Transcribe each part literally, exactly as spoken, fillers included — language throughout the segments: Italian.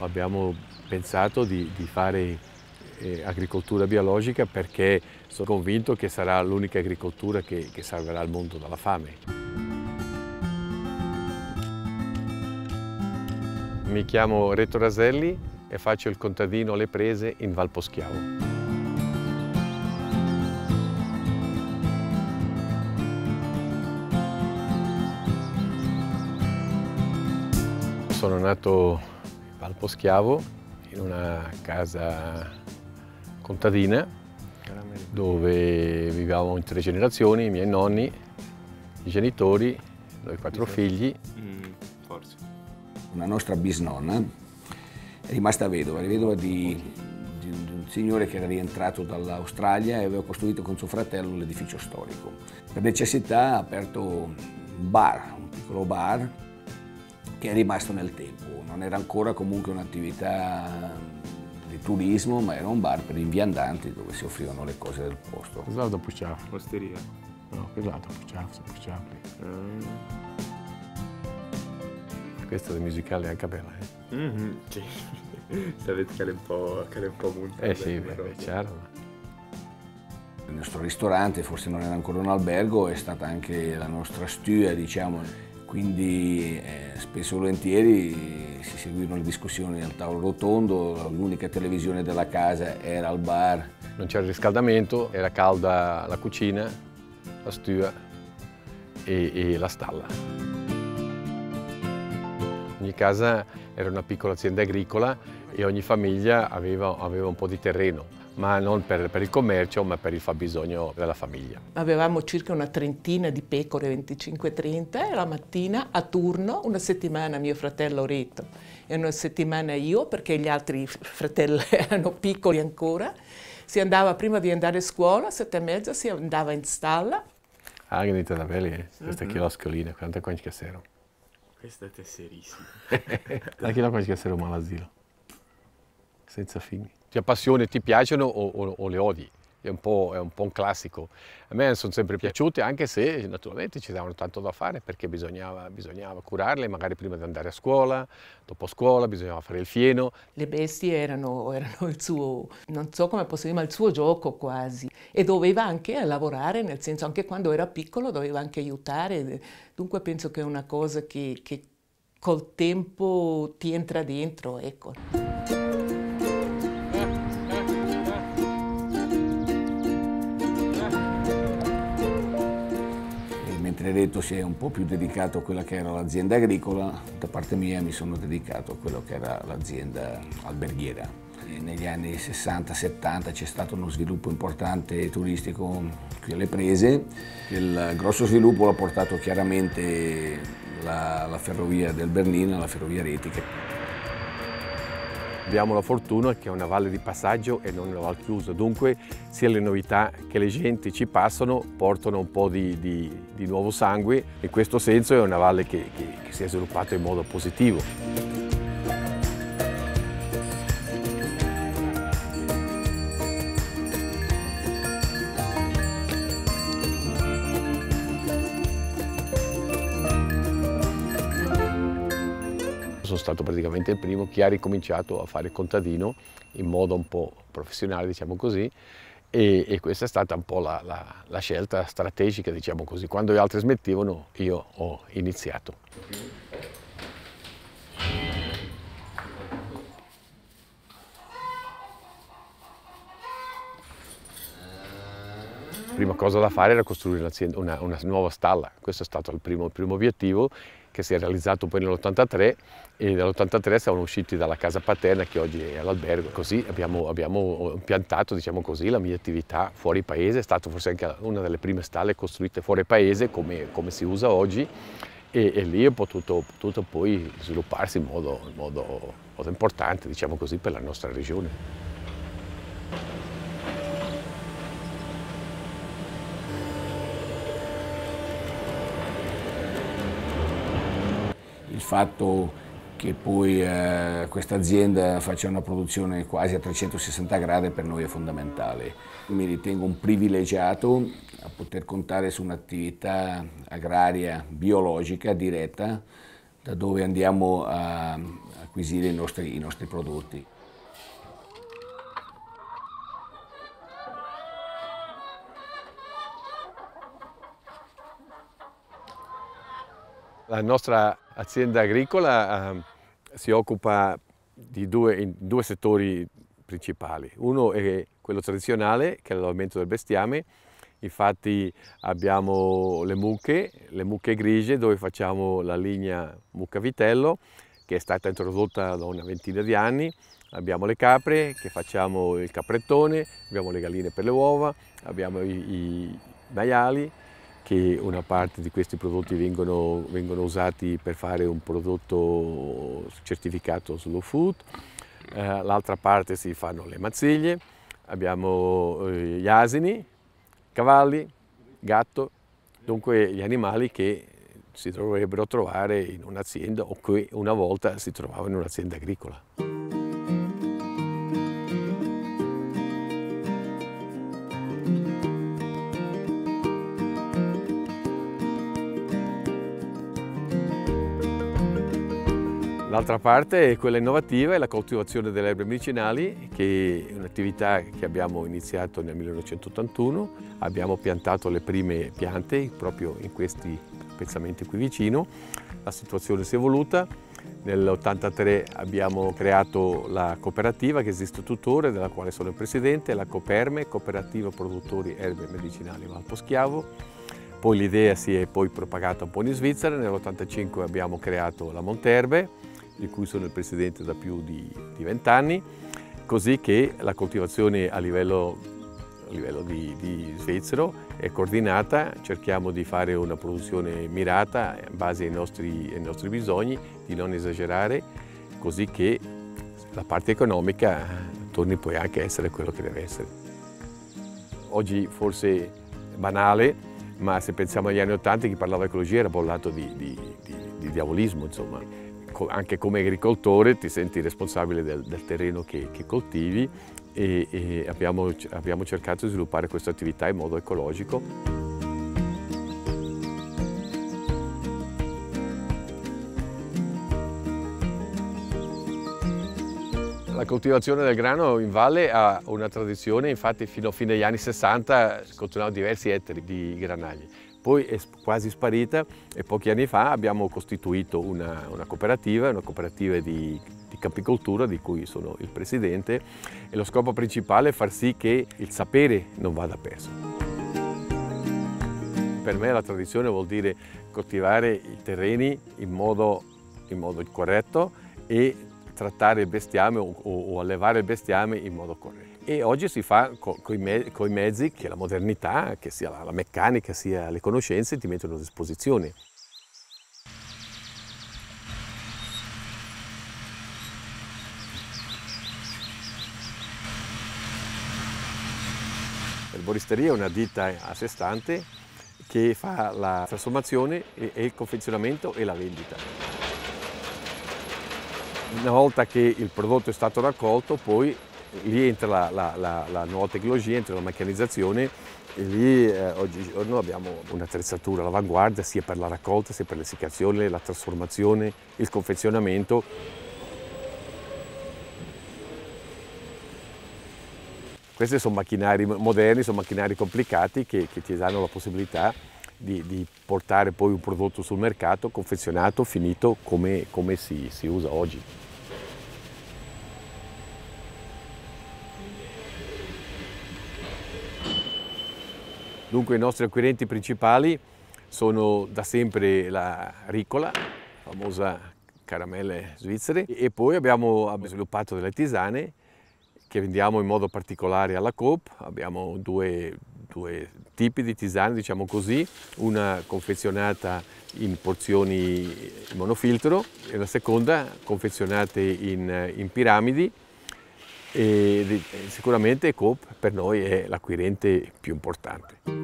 abbiamo pensato di, di fare eh, agricoltura biologica perché sono convinto che sarà l'unica agricoltura che, che salverà il mondo dalla fame. Mi chiamo Reto Raselli e faccio il contadino alle prese in Val Poschiavo. Sono nato a Val Poschiavo in una casa contadina dove vivevamo in tre generazioni, i miei nonni, i genitori, noi quattro figli. Una nostra bisnonna è rimasta vedova, è vedova di, di un signore che era rientrato dall'Australia e aveva costruito con suo fratello l'edificio storico. Per necessità ha aperto un bar, un piccolo bar, che è rimasto nel tempo. Non era ancora comunque un'attività di turismo, ma era un bar per i viandanti dove si offrivano le cose del posto. Esatto, Poschiavo. Osteria. No, esatto, Poschiavo, Poschiavo. Questo è musicale anche bella, eh? Mm-hmm, sì, sapete che è un po' Monterbe. Eh sì, beh, è chiaro. Il nostro ristorante, forse non era ancora un albergo, è stata anche la nostra stia, diciamo, quindi eh, spesso e volentieri si seguivano le discussioni al tavolo rotondo, l'unica televisione della casa era al bar. Non c'era riscaldamento, era calda la cucina, la stia e, e la stalla. Ogni casa era una piccola azienda agricola e ogni famiglia aveva, aveva un po' di terreno, ma non per, per il commercio, ma per il fabbisogno della famiglia. Avevamo circa una trentina di pecore, venticinque trenta, e la mattina a turno, una settimana mio fratello Reto e una settimana io, perché gli altri fratelli erano piccoli ancora. Si andava prima di andare a scuola, a sette e mezza si andava in stalla. Ah, che dite da belli, eh? Questa mm-hmm. chioscolina, quanta quanti che sera. Questa è tesserissima. Anche là quasi essere un malasilo, senza figli. Ti appassioni, ti piacciono o, o, o le odi? È un po', è un po' un classico. A me sono sempre piaciute, anche se naturalmente ci davano tanto da fare perché bisognava, bisognava curarle, magari prima di andare a scuola, dopo scuola bisognava fare il fieno. Le bestie erano, erano il suo, non so come posso dire, ma il suo gioco quasi. E doveva anche lavorare, nel senso anche quando era piccolo doveva anche aiutare. Dunque penso che è una cosa che, che col tempo ti entra dentro, ecco. Reto si è un po' più dedicato a quella che era l'azienda agricola, da parte mia mi sono dedicato a quello che era l'azienda alberghiera. E negli anni sessanta settanta c'è stato uno sviluppo importante turistico qui alle prese. Il grosso sviluppo l'ha portato chiaramente la, la ferrovia del Bernina, la ferrovia retica. Abbiamo la fortuna che è una valle di passaggio e non una valle chiusa, dunque sia le novità che le genti ci passano portano un po' di, di, di nuovo sangue. In questo senso è una valle che, che, che si è sviluppata in modo positivo. Sono stato praticamente il primo che ha ricominciato a fare contadino in modo un po' professionale, diciamo così, e, e questa è stata un po' la, la, la scelta strategica, diciamo così. Quando gli altri smettivano, io ho iniziato. Prima cosa da fare era costruire una, una nuova stalla, questo è stato il primo, il primo obiettivo, che si è realizzato poi nell'ottantatré, e nell'ottantatré siamo usciti dalla casa paterna che oggi è all'albergo. Così abbiamo, abbiamo impiantato, diciamo così, la mia attività fuori paese. È stata forse anche una delle prime stalle costruite fuori paese, come, come si usa oggi, e, e lì è potuto, potuto poi svilupparsi in modo, in modo, modo importante, diciamo così, per la nostra regione. Il fatto che poi eh, questa azienda faccia una produzione quasi a trecentosessanta gradi per noi è fondamentale. Mi ritengo un privilegiato a poter contare su un'attività agraria biologica diretta, da dove andiamo a, a acquisire i nostri, i nostri prodotti. La nostra azienda agricola eh, si occupa di due, in due settori principali. Uno è quello tradizionale, che è l'allevamento del bestiame. Infatti abbiamo le mucche, le mucche grigie, dove facciamo la linea mucca vitello, che è stata introdotta da una ventina di anni. Abbiamo le capre, che facciamo il caprettone, abbiamo le galline per le uova, abbiamo i, i maiali, che una parte di questi prodotti vengono, vengono usati per fare un prodotto certificato Slow Food, eh, l'altra parte si fanno le mazziglie, abbiamo gli asini, cavalli, gatto, dunque gli animali che si dovrebbero trovare in un'azienda o che una volta si trovavano in un'azienda agricola. L'altra parte è quella innovativa, è la coltivazione delle erbe medicinali, che è un'attività che abbiamo iniziato nel millenovecentottantuno. Abbiamo piantato le prime piante proprio in questi pezzamenti qui vicino. La situazione si è evoluta. Nell'ottantatré abbiamo creato la cooperativa che esiste tuttora, della quale sono il presidente, la Coperme, Cooperativa Produttori Erbe Medicinali Val Poschiavo. Poi l'idea si è poi propagata un po' in Svizzera. Nell'ottantacinque abbiamo creato la Monterbe, di cui sono il presidente da più di vent'anni, così che la coltivazione a livello, a livello di, di svizzero è coordinata. Cerchiamo di fare una produzione mirata in base ai nostri, ai nostri bisogni, di non esagerare, così che la parte economica torni poi anche a essere quello che deve essere. Oggi forse è banale, ma se pensiamo agli anni ottanta, chi parlava di ecologia era bollato di, di, di, di diavolismo, insomma. Anche come agricoltore ti senti responsabile del, del terreno che, che coltivi e, e abbiamo, abbiamo cercato di sviluppare questa attività in modo ecologico. La coltivazione del grano in valle ha una tradizione, infatti fino a fine degli anni sessanta continuavano diversi ettari di granagli. Poi è quasi sparita e pochi anni fa abbiamo costituito una, una cooperativa, una cooperativa di, di capicoltura di cui sono il presidente, e lo scopo principale è far sì che il sapere non vada perso. Per me la tradizione vuol dire coltivare i terreni in modo, in modo corretto e trattare il bestiame o, o allevare il bestiame in modo corretto. E oggi si fa co coi, me coi mezzi che la modernità, che sia la, la meccanica, sia le conoscenze, ti mettono a disposizione. L'erboristeria è una ditta a sé stante che fa la trasformazione e, e il confezionamento e la vendita. Una volta che il prodotto è stato raccolto, poi lì entra la, la, la, la nuova tecnologia, entra la meccanizzazione, e lì eh, oggigiorno abbiamo un'attrezzatura all'avanguardia sia per la raccolta, sia per l'essiccazione, la trasformazione, il confezionamento. Questi sono macchinari moderni, sono macchinari complicati che, che ti danno la possibilità Di, di portare poi un prodotto sul mercato confezionato, finito, come, come si, si usa oggi. Dunque i nostri acquirenti principali sono da sempre la Ricola, famosa caramelle svizzere, e poi abbiamo sviluppato delle tisane che vendiamo in modo particolare alla Coop. Abbiamo due due tipi di tisane, diciamo così, una confezionata in porzioni monofiltro e la seconda confezionate in, in piramidi, e sicuramente Coop per noi è l'acquirente più importante.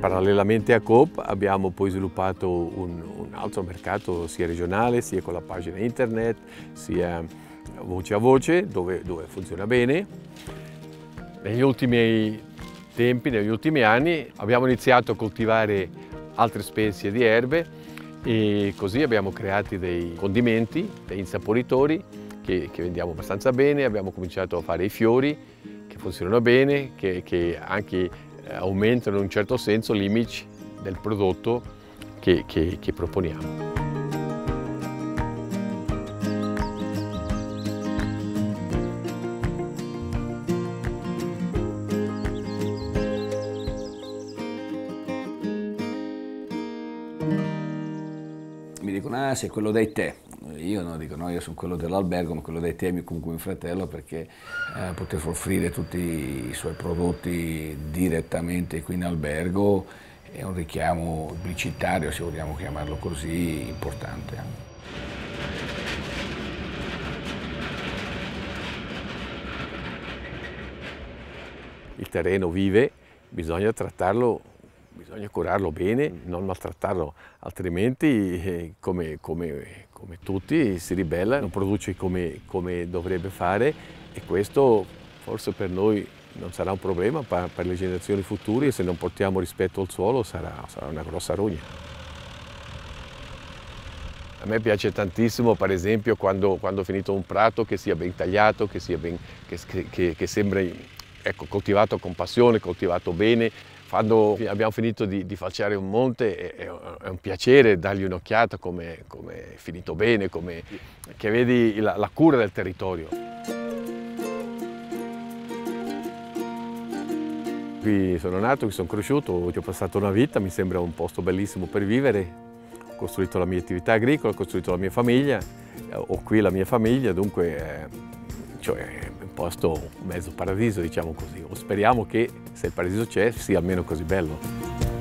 Parallelamente a Coop abbiamo poi sviluppato un, un altro mercato sia regionale, sia con la pagina internet, sia voce a voce, dove, dove funziona bene. Negli ultimi tempi, negli ultimi anni, abbiamo iniziato a coltivare altre specie di erbe e così abbiamo creato dei condimenti, dei insaporitori che, che vendiamo abbastanza bene. Abbiamo cominciato a fare i fiori che funzionano bene, che, che anche aumentano in un certo senso l'image del prodotto che, che, che proponiamo. Mi dicono, ah, sei quello dei tè. Io no, dico no, io sono quello dell'albergo, ma quello dei tè è comunque mio fratello, perché eh, potevo offrire tutti i suoi prodotti direttamente qui in albergo. È un richiamo pubblicitario, se vogliamo chiamarlo così, importante. Il terreno vive, bisogna trattarlo. Bisogna curarlo bene, non maltrattarlo, altrimenti come, come, come tutti si ribella, non produce come, come dovrebbe fare, e questo forse per noi non sarà un problema, ma per le generazioni future, se non portiamo rispetto al suolo, sarà, sarà una grossa rogna. A me piace tantissimo, per esempio, quando, quando ho finito un prato che sia ben tagliato, che, sia ben, che, che, che sembri, ecco, coltivato con passione, coltivato bene. Quando abbiamo finito di, di falciare un monte è, è un piacere dargli un'occhiata come è finito bene, come, che vedi la, la cura del territorio. Qui sono nato, qui sono cresciuto, ci ho passato una vita, mi sembra un posto bellissimo per vivere. Ho costruito la mia attività agricola, ho costruito la mia famiglia, ho qui la mia famiglia, dunque eh, cioè, posto mezzo paradiso, diciamo così, o speriamo che, se il paradiso c'è, sia almeno così bello.